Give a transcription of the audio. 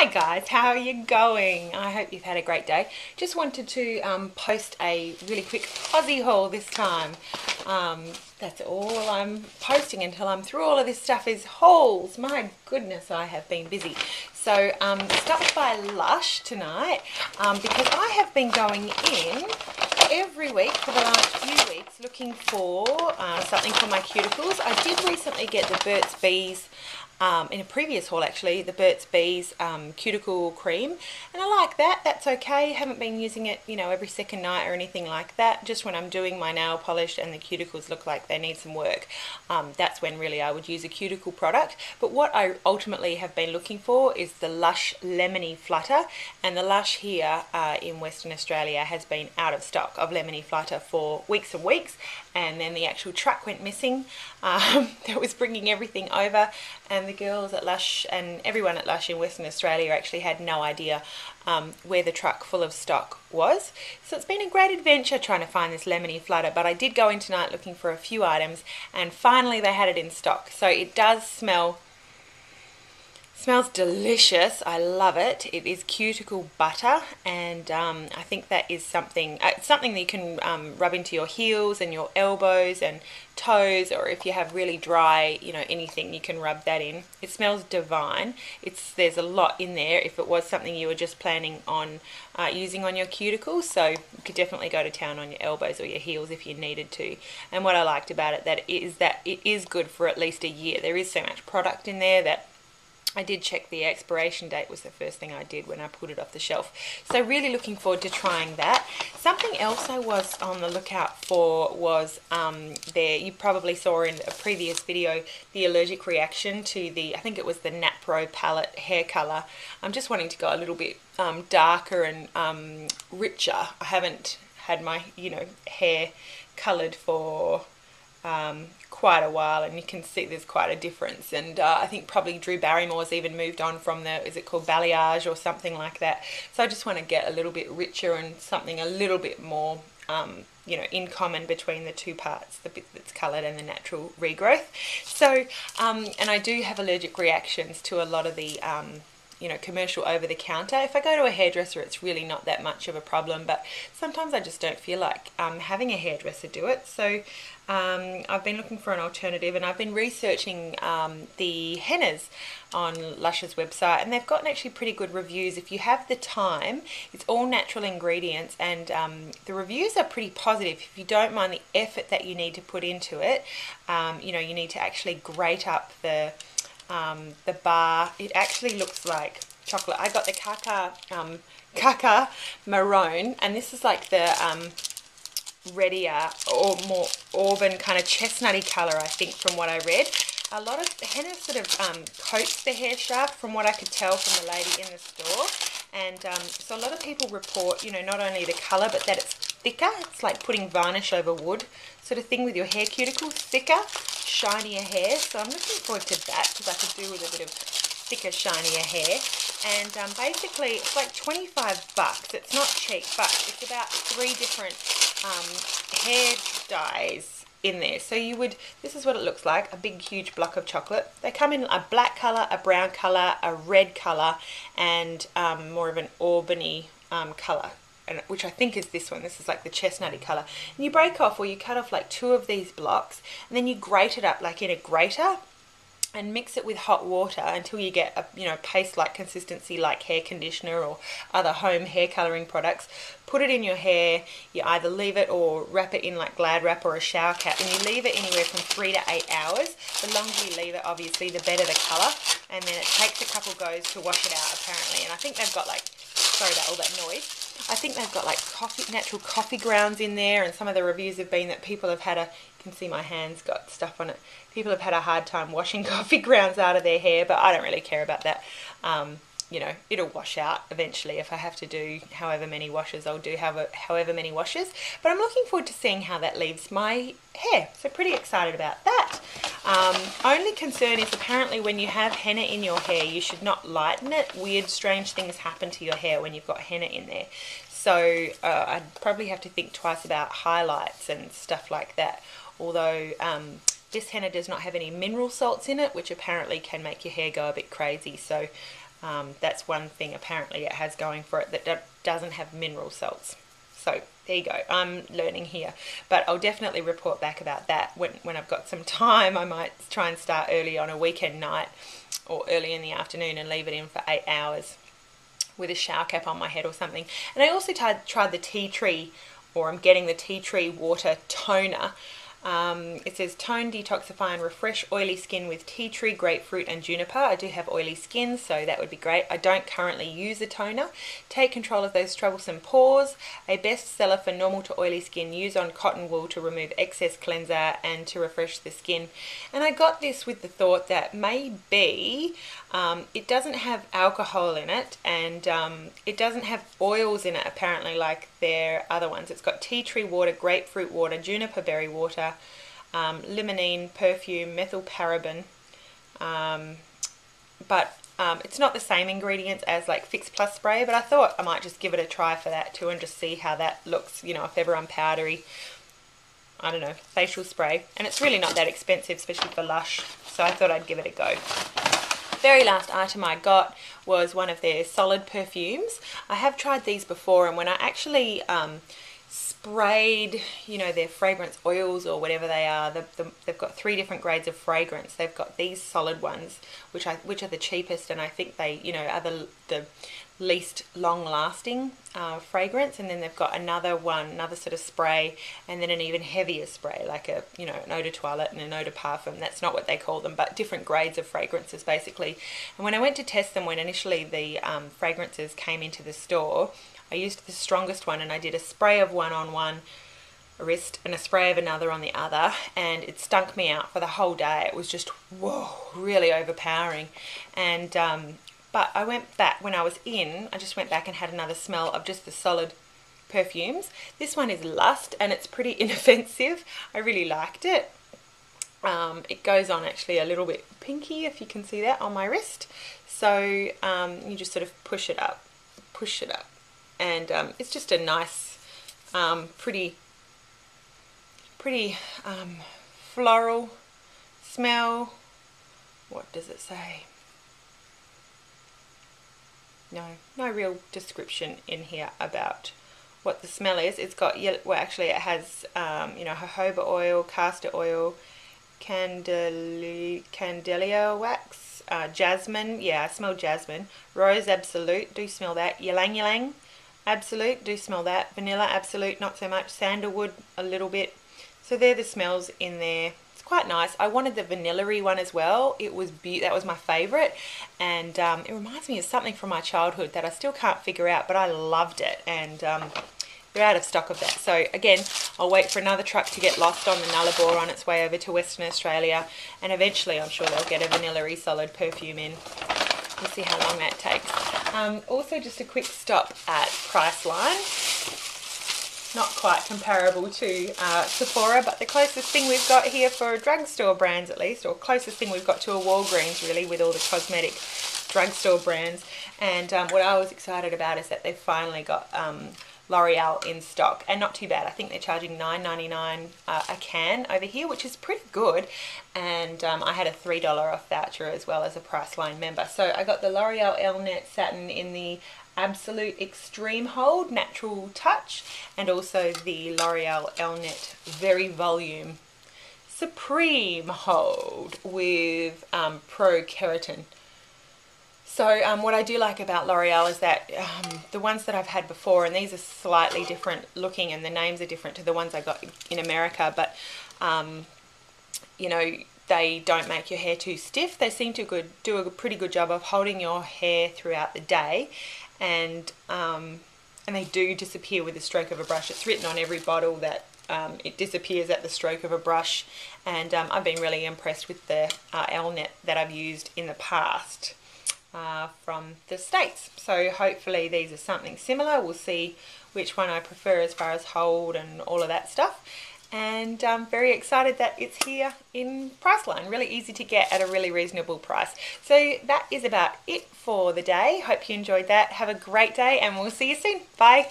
Hi guys, how are you going? I hope you've had a great day. Just wanted to post a really quick Aussie haul this time. That's all I'm posting until I'm through all of this stuff is hauls. My goodness, I have been busy. So stopped by Lush tonight because I have been going in every week for the last few weeks looking for something for my cuticles. I did recently get the Burt's Bees. In a previous haul actually, the Burt's Bees cuticle cream, and I like that. That's okay. Haven't been using it, you know, every second night or anything like that. Just when I'm doing my nail polish and the cuticles look like they need some work, that's when really I would use a cuticle product. But what I ultimately have been looking for is the Lush Lemony Flutter, and the Lush here in Western Australia has been out of stock of Lemony Flutter for weeks and weeks, and then the actual truck went missing that was bringing everything over, and the girls at Lush and everyone at Lush in Western Australia actually had no idea where the truck full of stock was. So it's been a great adventure trying to find this Lemony Flutter, but I did go in tonight looking for a few items, and finally they had it in stock. So it does smell, smells delicious. I love it. It is cuticle butter, and I think that is something, something that you can rub into your heels and your elbows and toes, or if you have really dry, you know, anything, you can rub that in. It smells divine. There's a lot in there if it was something you were just planning on using on your cuticles, so you could definitely go to town on your elbows or your heels if you needed to. And what I liked about it that it is good for at least a year. There is so much product in there that I did check the expiration date was the first thing I did when I pulled it off the shelf. So really looking forward to trying that. Something else I was on the lookout for was you probably saw in a previous video, the allergic reaction to the, I think it was the Nap Pro palette hair color. I'm just wanting to go a little bit darker and richer. I haven't had my, you know, hair colored for quite a while, and you can see there's quite a difference, and I think probably Drew Barrymore's even moved on from the, is it called balayage or something like that. So I just want to get a little bit richer and something a little bit more you know, in common between the two parts, the bit that's coloured and the natural regrowth. So and I do have allergic reactions to a lot of the you know, commercial over-the-counter. If I go to a hairdresser, it's really not that much of a problem, but sometimes I just don't feel like having a hairdresser do it. So I've been looking for an alternative, and I've been researching the hennas on Lush's website, and they've gotten actually pretty good reviews. If you have the time, it's all natural ingredients, and the reviews are pretty positive. If you don't mind the effort that you need to put into it, you know, you need to actually grate up the bar. It actually looks like chocolate. I got the Caca Marron, and this is like the reddier or more auburn kind of chestnutty colour, I think, from what I read. A lot of henna sort of coats the hair shaft, from what I could tell from the lady in the store. And so a lot of people report, you know, not only the colour, but that it's thicker. It's like putting varnish over wood sort of thing with your hair cuticle, thicker, shinier hair. So I'm looking forward to that, because I could do with a bit of thicker, shinier hair. And basically it's like 25 bucks. It's not cheap, but it's about 3 different hair dyes in there. So you would, this is what it looks like, a big huge block of chocolate. They come in a black colour, a brown colour, a red colour, and more of an auburny colour, which I think is this one. This is like the chestnutty colour. And you break off, or you cut off like 2 of these blocks, and then you grate it up like in a grater and mix it with hot water until you get a, you know, paste-like consistency like hair conditioner or other home hair colouring products. Put it in your hair. You either leave it or wrap it in like Glad Wrap or a shower cap, and you leave it anywhere from 3 to 8 hours. The longer you leave it, obviously, the better the colour. And then it takes a couple goes to wash it out, apparently. And I think they've got like, sorry about all that noise, I think they've got like coffee, natural coffee grounds in there, and some of the reviews have been that people have had a, you can see my hands got stuff on it, people have had a hard time washing coffee grounds out of their hair, but I don't really care about that. You know, it'll wash out eventually. If I have to do however many washes, I'll do however many washes. But I'm looking forward to seeing how that leaves my hair. So pretty excited about that. Only concern is apparently when you have henna in your hair, you should not lighten it. Weird, strange things happen to your hair when you've got henna in there. So I'd probably have to think twice about highlights and stuff like that. Although this henna does not have any mineral salts in it, which apparently can make your hair go a bit crazy. So That's one thing apparently it has going for it, that doesn't have mineral salts. So there you go, I'm learning here, but I'll definitely report back about that when I've got some time. I might try and start early on a weekend night or early in the afternoon and leave it in for 8 hours with a shower cap on my head or something. And I also tried the tea tree, or I'm getting the Tea Tree Water Toner. It says tone, detoxify and refresh oily skin with tea tree, grapefruit and juniper. I do have oily skin, so that would be great. I don't currently use a toner. Take control of those troublesome pores. A bestseller for normal to oily skin. Use on cotton wool to remove excess cleanser and to refresh the skin. And I got this with the thought that maybe it doesn't have alcohol in it, and it doesn't have oils in it apparently like their other ones. It's got tea tree water, grapefruit water, juniper berry water, limonene, perfume, methylparaben, but it's not the same ingredients as like Fix+ spray, but I thought I might just give it a try for that too and just see how that looks, you know, if ever I'm powdery, I don't know, facial spray. And it's really not that expensive, especially for Lush, so I thought I'd give it a go. Very last item I got was one of their solid perfumes. I have tried these before, and when I actually sprayed, you know, their fragrance oils or whatever they are, they've got 3 different grades of fragrance. They've got these solid ones, which are the cheapest, and I think they, you know, are the least long lasting fragrance. And then they've got another sort of spray, and then an even heavier spray, like a, you know, an eau de toilette and an eau de parfum. That's not what they call them, but different grades of fragrances basically. And when I went to test them, when initially the fragrances came into the store, I used the strongest one, and I did a spray of one on one wrist and a spray of another on the other, and it stunk me out for the whole day. It was just, whoa, really overpowering. And but I went back when I was in, I just went back and had another smell of just the solid perfumes. This one is Lust, and it's pretty inoffensive. I really liked it. It goes on actually a little bit pinky, if you can see that on my wrist. So you just sort of push it up. And it's just a nice, pretty floral smell. What does it say? No real description in here about what the smell is. It's got, well, actually it has, you know, jojoba oil, castor oil, candelia wax, jasmine. Yeah, I smell jasmine. Rose absolute, do smell that. Ylang-ylang absolute, do smell that. Vanilla absolute, not so much. Sandalwood, a little bit. So they're the smells in there. It's quite nice. I wanted the vanilla-y one as well. It was that was my favorite, and it reminds me of something from my childhood that I still can't figure out, but I loved it. And they're out of stock of that, so again, I'll wait for another truck to get lost on the Nullarbor on its way over to Western Australia, and eventually I'm sure they'll get a vanilla-y solid perfume in. We'll see how long that takes. Also, just a quick stop at Priceline. Not quite comparable to Sephora, but the closest thing we've got here for drugstore brands, at least, or closest thing we've got to a Walgreens, really, with all the cosmetic drugstore brands. And what I was excited about is that they've finally got L'Oreal in stock, and not too bad. I think they're charging $9.99 a can over here, which is pretty good. And I had a $3 off voucher as well as a Priceline member. So I got the L'Oreal Elnett Satin in the Absolute Extreme Hold Natural Touch, and also the L'Oreal Elnett Very Volume Supreme Hold with Pro-Keratin. So what I do like about L'Oreal is that the ones that I've had before, and these are slightly different looking and the names are different to the ones I got in America, but you know, they don't make your hair too stiff. They seem to do a pretty good job of holding your hair throughout the day, and they do disappear with the stroke of a brush. It's written on every bottle that it disappears at the stroke of a brush, and I've been really impressed with the Elnett that I've used in the past from the States. So hopefully these are something similar. We'll see which one I prefer as far as hold and all of that stuff. And I'm very excited that it's here in Priceline. Really easy to get at a really reasonable price. So that is about it for the day. Hope you enjoyed that. Have a great day, and we'll see you soon. Bye.